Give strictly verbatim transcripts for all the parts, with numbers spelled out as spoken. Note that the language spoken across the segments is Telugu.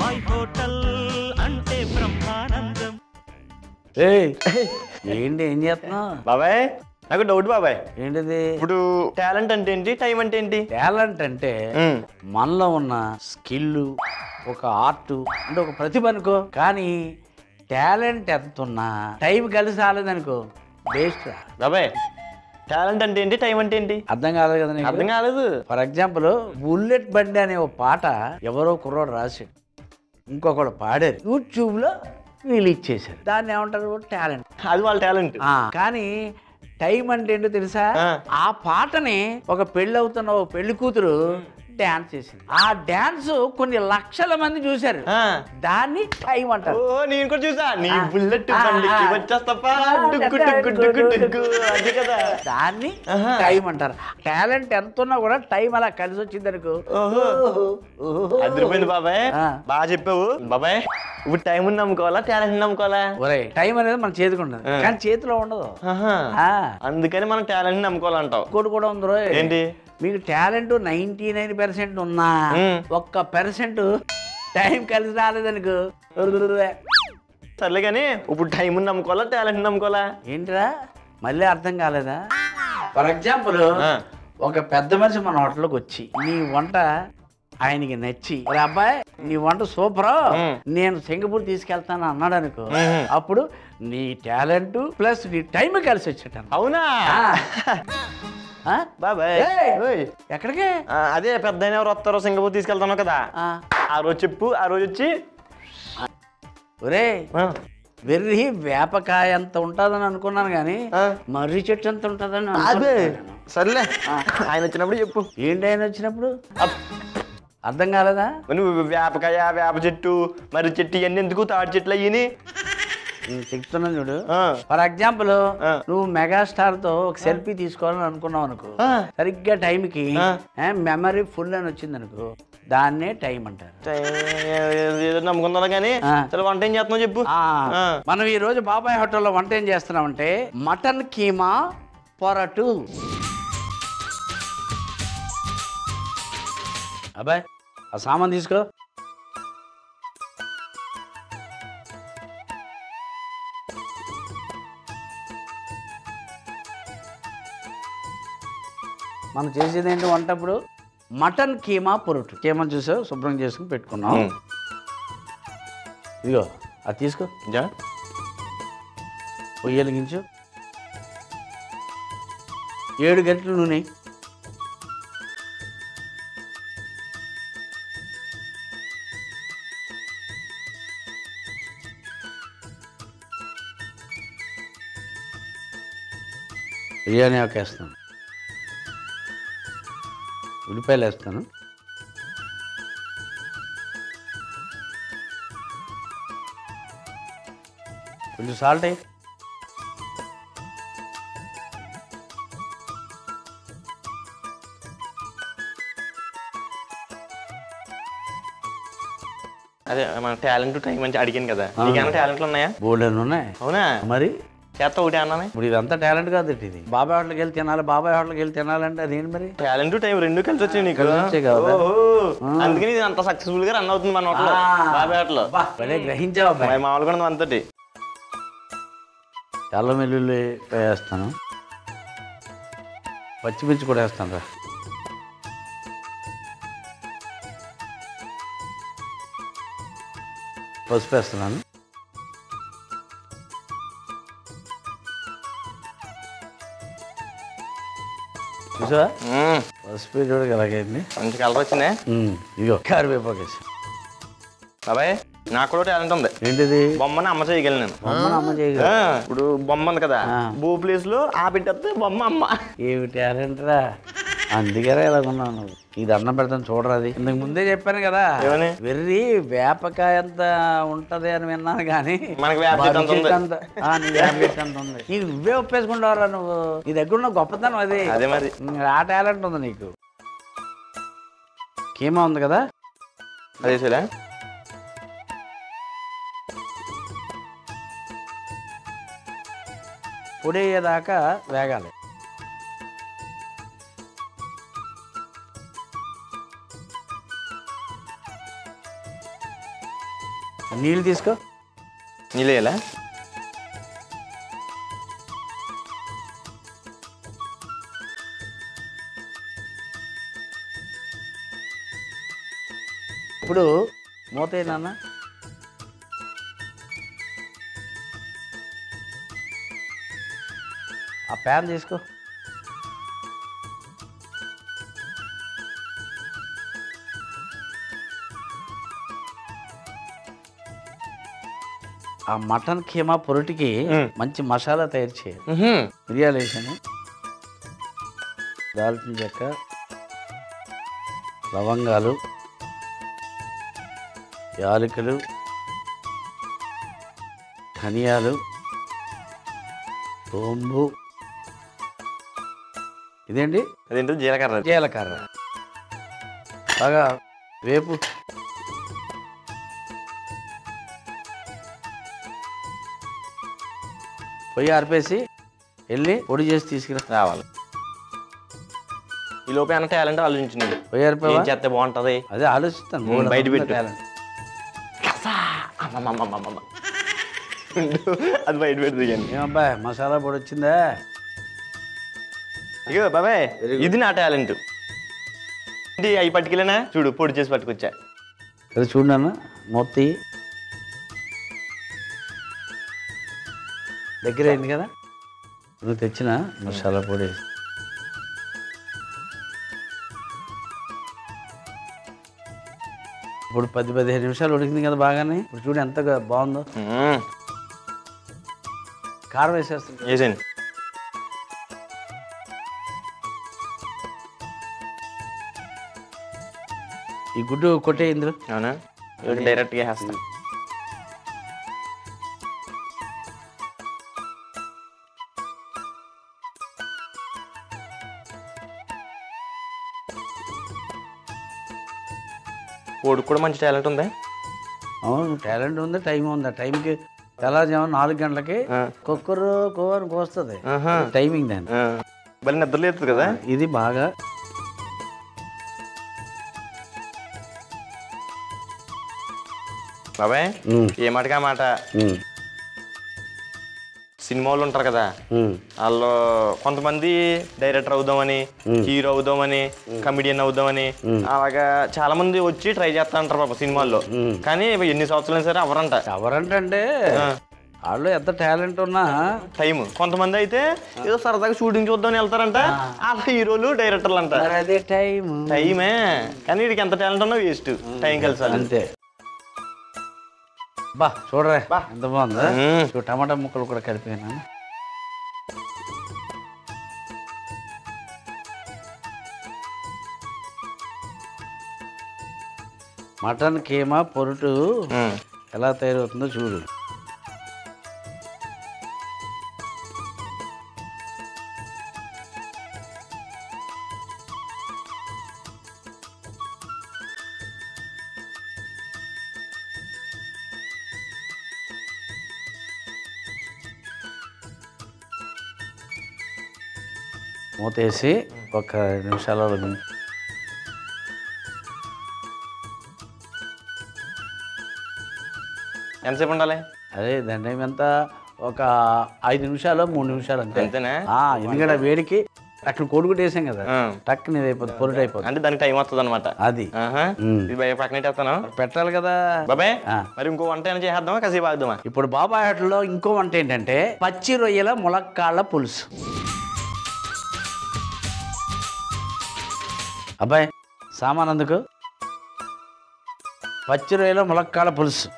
my hotel ante Brahmanandam. Hey, ఏంటి ఏం చేస్తున్నావు బాబాయ్? నాకు డౌట్ బాబాయ్. ఏంటిది? ఇప్పుడు టాలెంట్ అంటే ఏంటి, టైం అంటే ఏంటి? టాలెంట్ అంటే మనలో ఉన్న స్కిల్, ఒక ఆర్ట్ అంటే ఒక ప్రతిభ అనుకో. కానీ టాలెంట్ ఎంత ఉన్నా టైం కలిసి రాలేదనుకో బెస్ట్ బాబాయ్. టాలెంట్ అంటే ఏంటి, టైం అంటే ఏంటి అర్థం కాలేదు కదా నీకు? అర్థం కాలేదు. ఫర్ ఎగ్జాంపుల్ బుల్లెట్ బండి అనే ఒక పాట ఎవరో కుర్రోడు రాసి ఇంకొకడు పాడారు, యూట్యూబ్లో రిలీజ్ చేశారు. దాన్ని ఏమంటారు? టాలెంట్. అది వాళ్ళ టాలెంట్. కానీ టైం అంటే ఏంటో తెలుసా? ఆ పాటని ఒక పెళ్ళి అవుతున్న ఒక పెళ్లి కూతురు డాన్స్ చేసింది. ఆ డాన్స్ కొన్ని లక్షల మంది చూశారు. దాన్ని టైం అంటారు. నేను కూడా చూసా. దాన్ని టైం అంటారు. టాలెంట్ ఎంత ఉన్నా కూడా టైం అలా కలిసి వచ్చింది అనుకో. అదిరిపోయింది బాబాయ్, బాగా చెప్పావు బాబాయ్. ఇప్పుడు టైం నమ్ముకోవాలా, టాలెంట్ నమ్ముకోవాలా? టైం అనేది మన చేతికి ఉండదు, కానీ చేతిలో ఉండదు, అందుకని మనం టాలెంట్ నమ్ముకోవాలంటావు. కోటి కూడా ఉందో ఏంటి మీకు టాలెంట్ నైన్టీ నైన్ పర్సెంట్ ఉన్నా ఒక్క పర్సెంట్ టైం కలిసి రాలేదనుకో. సర్లే కానీ ఇప్పుడు టైం నమ్ముకోవాలా, టాలెంట్ నమ్ముకోవాలా? ఏంట్రా మళ్ళీ అర్థం కాలేదా? ఫర్ ఎగ్జాంపుల్ ఒక పెద్ద మనిషి మన హోటల్లోకి వచ్చి నీ వంట ఆయనకి నచ్చి, అబ్బాయి నీ వంట సూపర్, నేను సింగపూర్ తీసుకెళ్తాను అన్నాడు అనుకో. అప్పుడు నీ టాలెంట్ ప్లస్ నీ టైం కలిసి వచ్చేట. అవునా బాబాయ్? ఎక్కడికి? అదే పెద్ద ఎవరు వస్తారో సింగపూర్ తీసుకెళ్తాను కదా, ఆ రోజు చెప్పు. ఆ రోజు వచ్చి ఒరే వెర్రి వేపకాయ ఎంత ఉంటుందని అనుకున్నాను, కానీ మర్రి చెట్టు ఎంత ఉంటుందని. అదే సర్లే, ఆయన వచ్చినప్పుడు చెప్పు. ఏంటి ఆయన వచ్చినప్పుడు? అర్థం కాలేదా? నువ్వు వేపకాయ, వేప చెట్టు, మర్రి చెట్టు ఇవన్నీ ఎందుకు, తాడి చెట్లు అయ్యి చెప్తున్నా చూడు. ఫర్ ఎగ్జాంపుల్ నువ్వు మెగాస్టార్ తో ఒక సెల్ఫీ తీసుకోవాలని అనుకున్నావు అనుకో, సరిగ్గా టైం కి మెమరీ ఫుల్ అని వచ్చింది అనుకో, దాన్నే టైం అంటారు. నమ్ముకున్నాను కానీ వంట ఏం చేస్తున్నావు చెప్పు. మనం ఈ రోజు బాబాయ్ హోటల్లో వంట ఏం చేస్తున్నాం అంటే మటన్ కీమా పొరటు. అబ్బాయి ఆ సామాన్ తీసుకో. మనం చేసేది ఏంటి వంట? ఇప్పుడు మటన్ కీమా పొరటు. కీమా చూసావు, శుభ్రం చేసుకుని పెట్టుకున్నాం. ఇదిగో అది తీసుకో. పొయ్యి వెలిగించు. ఏడు గంటలు నూనె, బిర్యానీ ఆకు వేస్తాను, ఉల్లిపాయలు వేస్తాను, కొంచెం సాల్ట్ అయ్యి, అదే మన టాలెంట్ టైం మంచి అడిగాను కదా. టాలెంట్లు ఉన్నాయా? బోల్డెన్ ఉన్నాయి. అవునా? మరి చేత ఒకటి అన్నా. ఇప్పుడు ఇదంతా టాలెంట్ కాదు, ఇది బాబాయ్ హోటల్కి వెళ్ళి తినాలి. బాబాయ్ హోటల్కి వెళ్ళి తినాలంటే అదేంటి మరి? టాలెంట్ టైం రెండు కలిసి వచ్చాయి నీకు, అందుకని ఇది అంత సక్సెస్ఫుల్ గా రన్ అవుతుంది మన హోటల్, బాబాయ్ హోటల్లో. గ్రహించావు మామూలు కూడా అంతటి. అల్లం వెల్లుల్లి వేస్తాను, పచ్చిమిర్చి కూడా వేస్తాను రా. పసుపు వేస్తున్నాను. చూసావా పసుపు చూడక ఎలాగైంది, మంచి కలర్ వచ్చినాయి. ఇదిగో కరివేపాకు వేసి. బాబాయ్ నాకు కూడా టాలెంట్ ఉంది. ఏంటిది? బొమ్మను అమ్మ చేయగలను నేను. బొమ్మను అమ్మ చేయగల. ఇప్పుడు బొమ్మ ఉంది కదా, భూ ప్లేస్ లో ఆ పెట్టేస్తే బొమ్మ అమ్మ. ఏమి టాలెంట్ రా, అందుకనే ఇలా ఉన్నావు నువ్వు. ఇది అన్నం పెడతాను చూడరా. అది ఇంతకు ముందే చెప్పాను కదా, వెర్రి వేపకాయ అంత ఉంటది అని విన్నాను, కానీ నీకు నువ్వే ఒప్పేసుకుంటావరా. నువ్వు నీ దగ్గర ఉన్న గొప్పతనం అది, ఆ టాలెంట్ ఉంది నీకు. కీమా ఉంది కదా, అదే సరే పొడి అయ్యేదాకా వేగాలి. నీళ్ళు తీసుకో. నీళ్ళేలా ఇప్పుడు మూత నాన్న. ఆ ప్యాన్ తీసుకో. ఆ మటన్ ఖీమా పొరటికి మంచి మసాలా తయారు చేయాలి. మిరియాలు వేసాను, దాల్చిన చెక్క, లవంగాలు, యాలకులు, ధనియాలు, సోంబు, ఇదేంటి అదేంటి జీలకర్ర. జీలకర్ర బాగా వేపు. పొయ్యి ఆర్పేసి వెళ్ళి పొడి చేసి తీసుకుని రావాలి. ఈ లోపే అన్న టాలెంట్ ఆలోచించింది. పొయ్యి ఆర్పేసి ఏం చేస్తే బాగుంటుంది అదే ఆలోచిస్తాను. బయట పెట్టు అది బయట పెడుతుంది. ఏమబ్బాయి మసాలా పొడి వచ్చిందా? అయ్యో బాబాయ్ ఇది నా టాలెంట్. అవి పట్టుకెళ్ళినా చూడు పొడి చేసి పట్టుకొచ్చా. అది చూడు నాన్న మొత్తం దగ్గర అయింది కదా. నువ్వు తెచ్చిన మసాలా పొడి ఇప్పుడు పది పదిహేను నిమిషాలు ఉడికింది కదా బాగానే. ఇప్పుడు చూడు ఎంత బాగుందో. కారం వేసేస్తాను. వేసేయండి. ఈ గుడ్డు కొట్టే ఇందులో అవునా డైరెక్ట్గా వేస్తాను. కోడికి కూడా మంచి టాలెంట్ ఉందా? అవును టాలెంట్ ఉంది. టైం ఉందా? టైంకి తెల్లారుజాము నాలుగు గంటలకి కుక్కరు కోని కోస్తుంది. టైమింగ్ దాన్ని మళ్ళీ నిద్రలేదు కదా ఇది బాగా. బాబాయ్ ఏ మాటగా మాట సినిమా వాళ్ళు ఉంటారు కదా, వాళ్ళు కొంతమంది డైరెక్టర్ అవుదామని, హీరో అవుదామని, కమెడియన్ అవుదామని అలాగా చాలా మంది వచ్చి ట్రై చేస్తా ఉంటారు పాప సినిమాల్లో. కానీ ఎన్ని సంవత్సరాలు సరే ఎవరంట ఎవరంటే అంటే వాళ్ళు ఎంత టాలెంట్ ఉన్నా టైం. కొంతమంది అయితే ఏదో సరదాగా షూటింగ్ చూద్దామని వెళ్తారంట, అలా హీరోలు డైరెక్టర్లు అంటారు. అదే టైం టైమే. కానీ వీడికి ఎంత టాలెంట్ ఉన్నా వేస్ట్, టైం కలిసాలి అంతే. బా చూడరా బా ఎంత బాగుంది. టమాటా ముక్కలు కూడా కలిపాను. మటన్ కీమా పొరుటు ఎలా తయారవుతుందో చూడు. మూతేసి ఒక రెండు నిమిషాలు వదిలి ఎంతసేపు ఉండాలి? అదే దాని టైం ఎంత? ఒక ఐదు నిమిషాలు మూడు నిమిషాలు అంతే. అంతేనా? ఎందుకంటే వేడికి అక్కడ కోడిగుడ్డు వేసాం కదా టక్కున ఇది అయిపోతుంది, పొరుటు అయిపోతుంది. అంటే దానికి టైం వస్తుంది అనమాట. అది పక్కన పెట్టేస్తాను, పెట్టాలి కదా బాబాయ్. మరి ఇంకో వంట ఏమైనా చేసేద్దామా? కాసేపు ఆగుదామా? ఇప్పుడు బాబాయ్ హోటల్లో ఇంకో వంట ఏంటంటే పచ్చి రొయ్యల ములక్కాళ్ళ పులుసు. అబ్బాయి సామాన్ అందుకు. పచ్చి రొయ్యల ములక్కాళ్ళ పులుసు.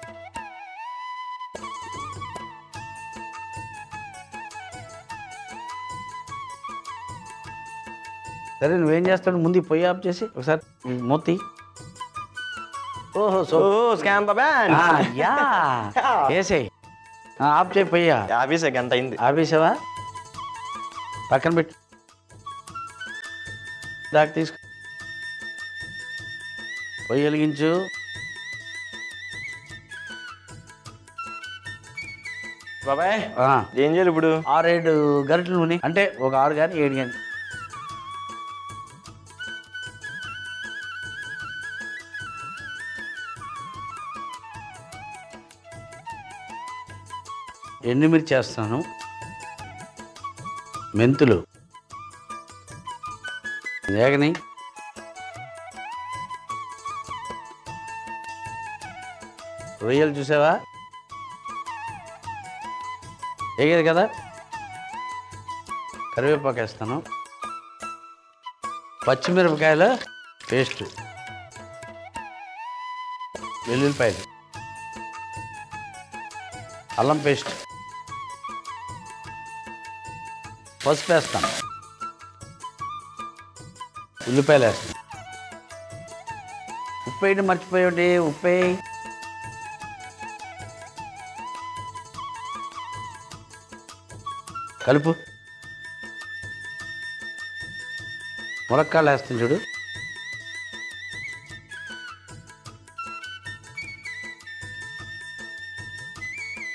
సరే నువ్వేం చేస్తాడు? ముందు పొయ్యి ఆఫ్ చేసి ఒకసారి మూతి. ఓహో సో స్కామ్ బాబా వేసేయి. ఆఫ్ చేయి పొయ్యి. ఆఫీసే గంట అయింది. ఆఫీసేవా పక్కన పెట్టి దాకా తీసుకు. పొయ్యి వెలిగించు. బాబాయ్ ఏం చేయాలి ఇప్పుడు? ఆరేడు గరిటెల నూనె, అంటే ఒక ఆరు కానీ ఏడు కానీ. ఎండుమిర్చి చేస్తాను, మెంతులు వేగని రొయ్యలు చూసావా ఏగేది కదా, కరివేపాకు వేస్తాను, పచ్చిమిరపకాయల పేస్ట్, వెల్లుల్లిపాయలు, అల్లం పేస్ట్, పసుపు వేస్తాను, ఉల్లిపాయలు వేస్తాను. ఉప్పు వేయడం మర్చిపోయాడు, ఉప్పు వేయి. కలుపు. ములక్కాయలు వేస్తాను చూడు,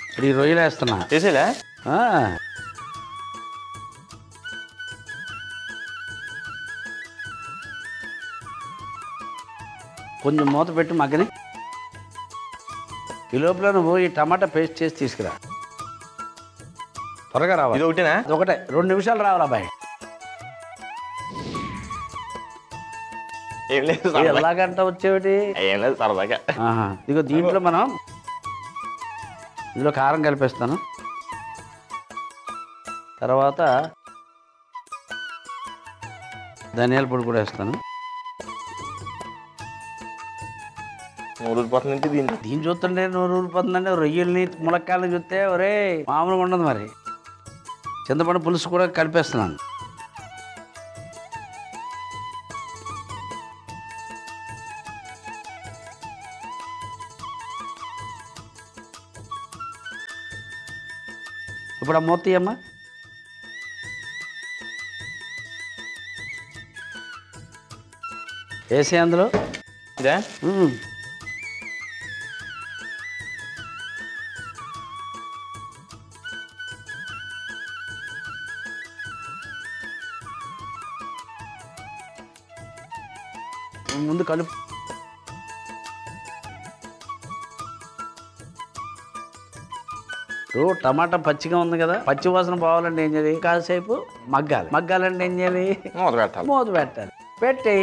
ఇప్పుడు ఈ రొయ్యలు వేస్తున్నా. చేసేలా కొంచెం మూత పెట్టి మగ్గని. ఈ లోపల నువ్వు ఈ టమాటా పేస్ట్ చేసి తీసుకురా, త్వరగా రావాలి. ఒకటేనా? ఒకటే, రెండు నిమిషాలు రావాలి అబ్బాయి. ఎలాగంట వచ్చేవిటి? ఇదిగో దీంట్లో మనం ఇందులో కారం కలిపేస్తాను, తర్వాత ధనియాల పొడి కూడా వేస్తాను. నూరుపోతుందంటే దీన్ని దీన్ని చూస్తుంటే నూరుపోతుందంటే రొయ్యల్ని ములక్కాయలు చూస్తే ఒరే మామూలుగా ఉండదు. మరి చింతపండు పులుసు కూడా కలిపేస్తున్నాను. ఇప్పుడు ఆ మూత తీయమ్మా. వేసే అందులో ఇదే ముందు కలుపు. టమాటా పచ్చిగా ఉంది కదా, పచ్చి వాసన పోవాలంటే ఏం చేయాలి? కాసేపు మగ్గాలి. మగ్గాలంటే ఏం చేయాలి? మూత పెట్టాలి. మూత పెట్టాలి. పెట్టి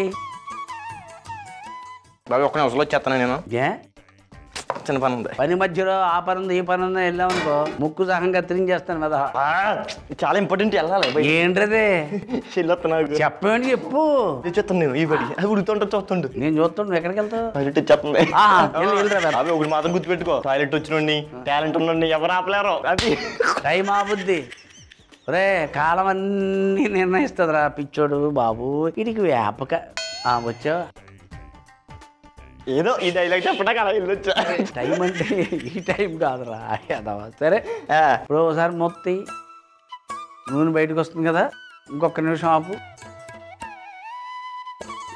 ఒక్క నిమిషంలో వచ్చేస్తాను నేను, చిన్న పని ఉంది. పని మధ్యలో ఆ పని ఉంది ఈ పని ఉంది వెళ్ళామనుకో ముక్కు సహంగా తిరిగేస్తాను కదా. చాలా ఇంపార్టెంట్ వెళ్ళాలి. ఏంటది చెప్పండి, చెప్పు. చెప్తాను నేను, ఈ పడి అది ఉడుతుంటే చూస్తుండు, నేను చూస్తుండు. ఎక్కడికి వెళ్తావు? టాయిలెట్ చెప్పండి. ఒకటి మాత్రం గుర్తుపెట్టుకో, టాయిలెట్ వచ్చినండి టాలెంట్ ఉండండి, ఎవరు ఆపలేరు. అది టైం ఆపుద్ది. రే కాలం అన్ని నిర్ణయిస్తుంది రా పిచ్చోడు బాబు. ఇడికి వ్యాపక వచ్చా ఏదో ఈ డైలాగ్ చెప్పడానికి అలా వెళ్ళొచ్చా? టైం అంటే ఈ టైం కాదురా. సరే ఇప్పుడు ఒకసారి మొత్తం నూనె బయటకు వస్తుంది కదా, ఇంకొక నిమిషం ఆపు.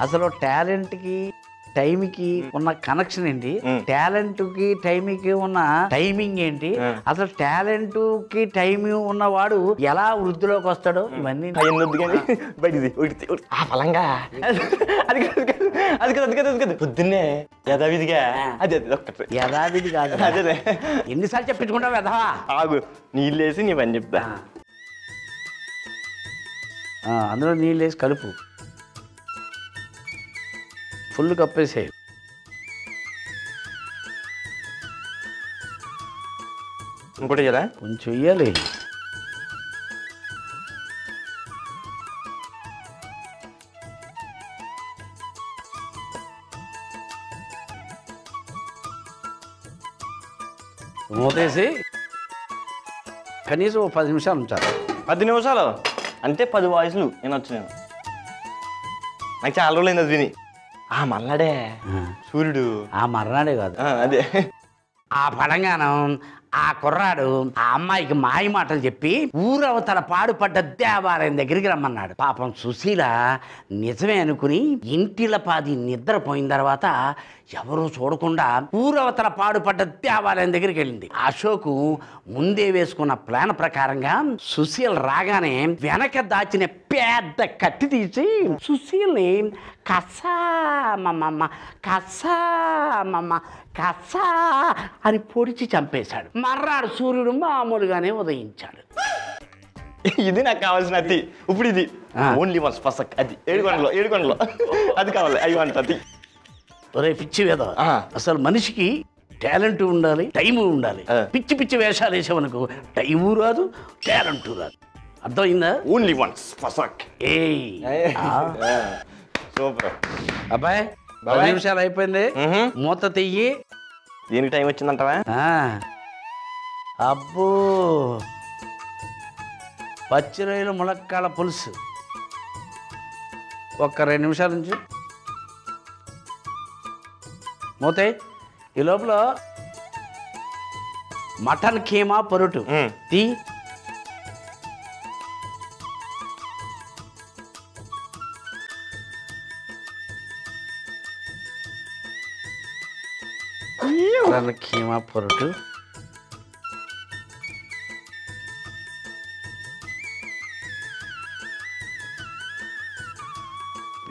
అసలు టాలెంట్కి టైంకి ఉన్న కనెక్షన్ ఏంటి? టాలెంట్కి టైంకి ఉన్న టైమింగ్ ఏంటి? అసలు టాలెంట్కి టైమింగ్ ఉన్నవాడు ఎలా వృద్ధిలోకి వస్తాడు? ఇవన్నీ ఫలంగా అది అది కదా, అది కదా, అది కదా. పొద్దున్నే యథావిధిగా అదే ఒక్కటి యథావిధి కాదు, అదే ఎన్నిసార్లు చెప్పించుకుంటావు యథా? ఆగు, నీళ్ళు వేసి నీ పని చెప్తా. అందులో నీళ్ళు వేసి కలుపు, ఫుల్ కప్పేసేయి. ఇంకోటి కదా కొంచెం వెయ్యాలి. మూతేసి కనీసం పది నిమిషాలు ఉంచాలి. పది నిమిషాలు అంటే పది వాయిస్లు నేను వచ్చి నేను నాకు చాలా రోజులు అయింది అది విని. ఆ మర్నాడే సూర్యుడు, ఆ మర్నాడే కాదు అదే ఆ పడంగానం, ఆ కుర్రాడు ఆ అమ్మాయికి మాయ మాటలు చెప్పి ఊరవతల పాడుపడ్డ దేవాలయం దగ్గరికి రమ్మన్నాడు. పాపం సుశీల నిజమే అనుకుని ఇంటిల పాది నిద్రపోయిన తర్వాత ఎవరూ చూడకుండా ఊరవతల పాడుపడ్డ దేవాలయం దగ్గరికి వెళ్ళింది. అశోక్ ముందే వేసుకున్న ప్లాన్ ప్రకారంగా సుశీల రాగానే వెనక దాచిన పెద్ద కత్తి తీసి సుశీల్ని Kasama mama, kasama mama, kasa ani porichi champesadu. Marraru surudu maamulugane udayinchadu. Idi na kavalsindi. Uppudu idi. Only once pasak adi. Edukonlo, edukonlo. Adi kavali. I want adi. Ore pichi veda. Asalu manishiki talent undali, time undali. Pichi pichi veshalu chesavanuko time raadu, talent raadu. Ardhainda? Only once pasak. Hey. Super. Abbai, ten నిమిషాలు అయిపోయింది. మూత తీయి. దీనికి టైం వచ్చిందంటావా? ఆ. అబ్బో. పచ్చి రొయ్యల ములక్కాడ పులుసు. ఒక్క రెండు నిమిషాల నుంచి. మూతే. ఈ లోపల మటన్ కీమా పొరటు. తీ. Mutton Kheema Poratu.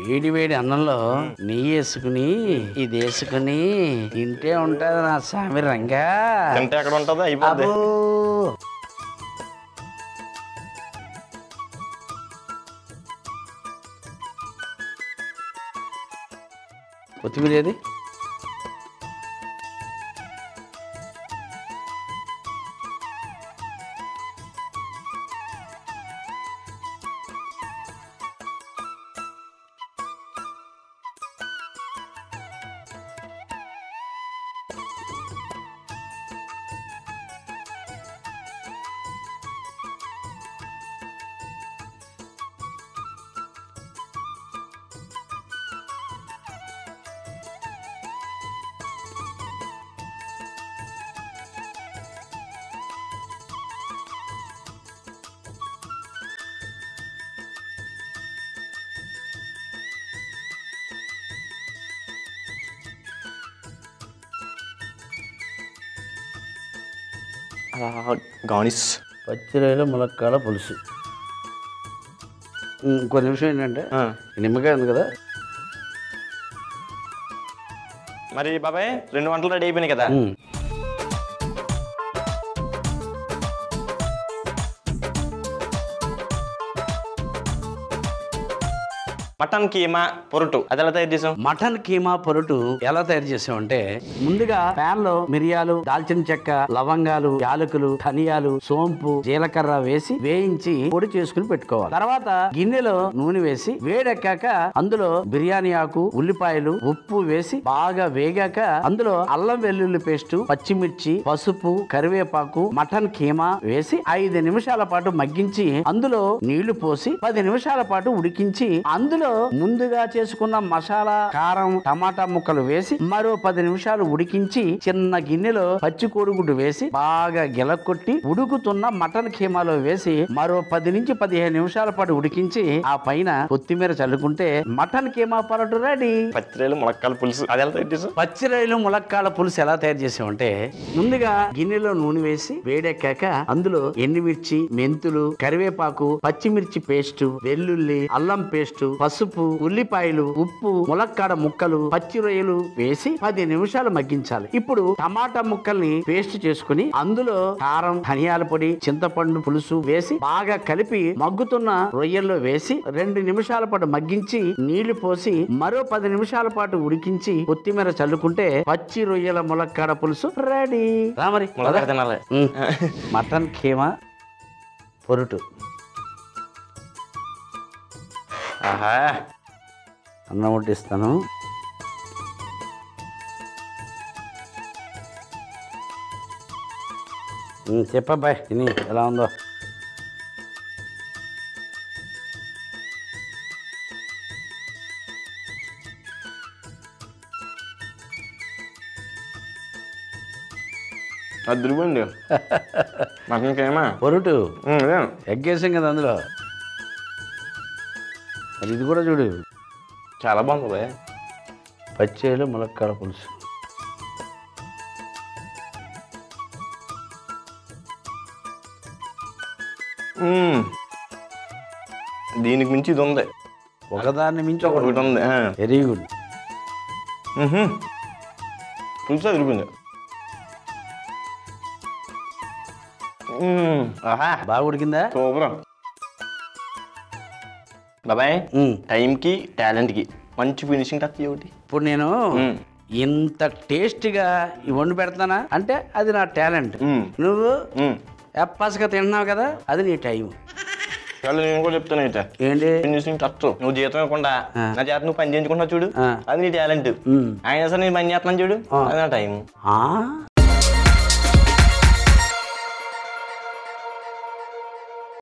వేడి వేడి అన్నంలో నెయ్యి వేసుకుని ఇది వేసుకుని తింటే ఉంటుంది నా స్వామి రంగా. తింటే ఎక్కడ ఉంటుందో అయిపోద్ది. కొత్తిమీర ఏది? గానిస్ పచ్చి రొయ్యల ములక్కాడ పులుసు. ఇంకో నిమిషం ఏంటంటే నిమ్మకాయ ఉంది కదా. మరి బాబాయ్ రెండు వంటలు రెడీ అయిపోయినాయి కదా. మటన్ కీమా పొరటు అది ఎలా తయారు చేసాం? మటన్ కీమా పొరటు ఎలా తయారు చేసాం అంటే, ముందుగా ప్యాన్ లో మిరియాలు, దాల్చిన చెక్క, లవంగాలు, యాలకులు, ధనియాలు, సోంపు, జీలకర్ర వేసి వేయించి పొడి చేసుకుని పెట్టుకోవాలి. తర్వాత గిన్నెలో నూనె వేసి వేడెక్కాక అందులో బిర్యానీ ఆకు, ఉల్లిపాయలు, ఉప్పు వేసి బాగా వేగాక అందులో అల్లం వెల్లుల్లి పేస్ట్, పచ్చిమిర్చి, పసుపు, కరివేపాకు, మటన్ కీమా వేసి ఐదు నిమిషాల పాటు మగ్గించి అందులో నీళ్లు పోసి పది నిమిషాల పాటు ఉడికించి అందులో ముందుగా చేసుకున్న మసాలా, కారం, టమాటా ముక్కలు వేసి మరో పది నిమిషాలు ఉడికించి చిన్న గిన్నెలో పచ్చి కోడిగుడ్డు వేసి బాగా గెలకొట్టి ఉడుకుతున్న మటన్ కీమాలో వేసి మరో పది నుంచి పదిహేను నిమిషాల పాటు ఉడికించి ఆ పైన కొత్తిమీర చల్లుకుంటే మటన్ కీమా పొరటు రెడీ. పచ్చి రొయ్యల ములక్కాడ పులుసు అది ఎలా తయారు చేసాం? పచ్చి రొయ్యల ములక్కాడ పులుసు ఎలా తయారు చేసామంటే, ముందుగా గిన్నెలో నూనె వేసి వేడెక్కాక అందులో ఎండుమిర్చి, మెంతులు, కరివేపాకు, పచ్చిమిర్చి పేస్టు, వెల్లుల్లి, అల్లం పేస్టు, పసుపు, ఉల్లిపాయలు, ఉప్పు, ములక్కాడ ముక్కలు, పచ్చి రొయ్యలు వేసి పది నిమిషాలు మగ్గించాలి. ఇప్పుడు టమాటా ముక్కల్ని పేస్ట్ చేసుకుని అందులో కారం, ధనియాల పొడి, చింతపండు పులుసు వేసి బాగా కలిపి మగ్గుతున్న రొయ్యల్లో వేసి రెండు నిమిషాల పాటు మగ్గించి నీళ్లు పోసి మరో పది నిమిషాల పాటు ఉడికించి కొత్తిమీర చల్లుకుంటే పచ్చి రొయ్యల ములక్కాడ పులుసు రెడీ. రామరి మటన్ కీమా పొరటు. ఆహా, అన్నం వడ్డిస్తాను. చెప్పబ్బాయ్ తిని ఎలా ఉందో. అదిరిపోయింది. నాకు ఇంకేమా పొరటు ఎగ్గేసాం కదా, అందులో మరి ఇది కూడా చూడు చాలా బాగుంది. పచ్చి రొయ్యల ములక్కాడ పులుసు. దీనికి మించి ఇది ఉంది. ఒకదాన్ని మించి ఒకటి ఉంటుంది. Very good. పులుసు తిరిగింది. బాగా ఉడికిందా? సూపర్. బాబాయ్ టైంకి టాలెంట్కి మంచి ఫినిషింగ్ తక్కువ ఒకటి. ఇప్పుడు నేను ఇంత టేస్ట్గా వండి పెడతానా అంటే అది నా టాలెంట్. నువ్వు ఎప్పస్గా తింటున్నావు కదా, అది నీ టైం. నేను కూడా చెప్తాను అయితే ఏంటి, నువ్వు జీతం ఇవ్వకుండా నా చేత నువ్వు పని చేయించుకుంటున్నావు చూడు, అది నీ టాలెంట్. ఆయన సార్ నేను పని చేస్తున్నాను చూడు, అది నా టైం.